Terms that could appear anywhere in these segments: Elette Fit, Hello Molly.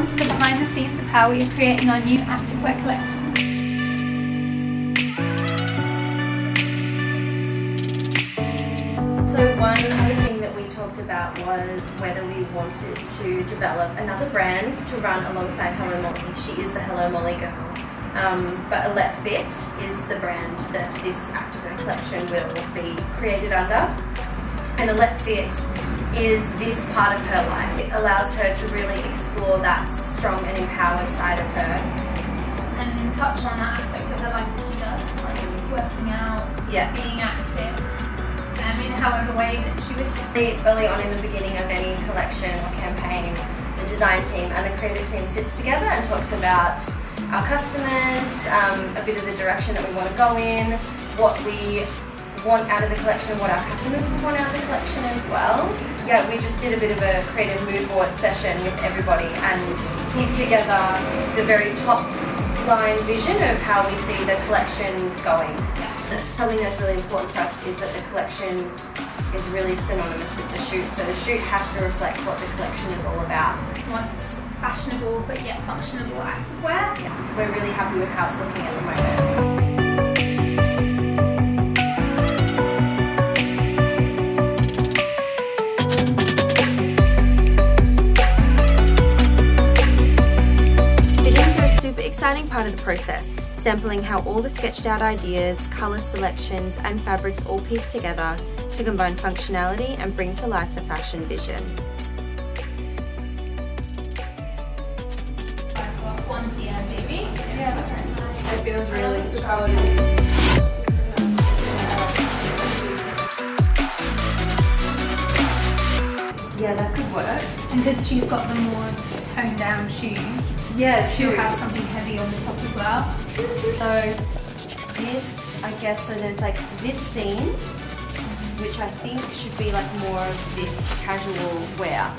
on to the behind the scenes of how we are creating our new activewear collection. So one other thing that we talked about was whether we wanted to develop another brand to run alongside Hello Molly. She is the Hello Molly girl, but Elette Fit is the brand that this activewear collection will be created under. And Elette Fit is this part of her life. It allows her to really explore that strong and empowered side of her. And touch on that aspect of her life that she does, like working out, yes, being active. In however way that she wishes. Early on in the beginning of any collection or campaign, the design team and the creative team sits together and talks about our customers, a bit of the direction that we want to go in, what we want out of the collection, what our customers would want out of the collection as well. Yeah, we just did a bit of a creative mood board session with everybody and put together the very top line vision of how we see the collection going. Something that's really important for us is that the collection is really synonymous with the shoot, so the shoot has to reflect what the collection is all about. What's fashionable but yet functional activewear. Yeah. We're really happy with how it's looking at the moment. Fittings are a super exciting part of the process. Sampling how all the sketched out ideas, colour selections and fabrics all piece together to combine functionality and bring to life the fashion vision. I've got one CM baby. Yeah. It feels really solid. Yeah, that could work. And because she's got the more toned down shoes, yeah, she'll have something heavy on the top as well. So this, I guess, so there's like this seam, which I think should be like more of this casual wear.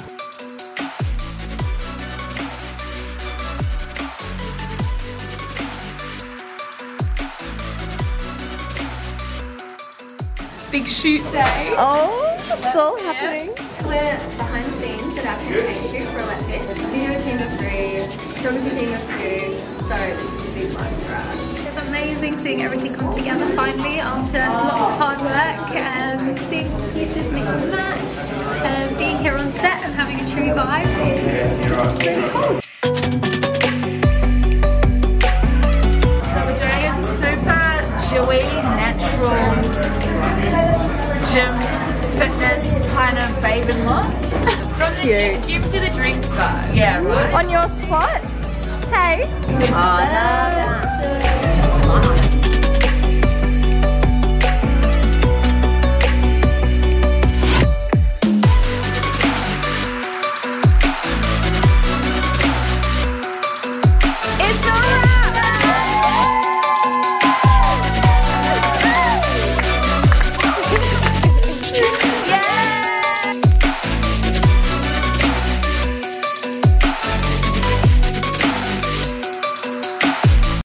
Big shoot day. Oh, it's all happening. We're behind the scenes at our campaign shoot for Elette Fit. Video team of 3, photography team of 2, so this is a big one for us. It's amazing seeing everything come together finally after lots of hard work, seeing pieces mix and match, and being here on set and having a true vibe is really cool. So we're doing a super dewy, natural gym fitness kind of babe and look. From the gym to the drinks bar. Yeah, right? On your spot? Hey. It's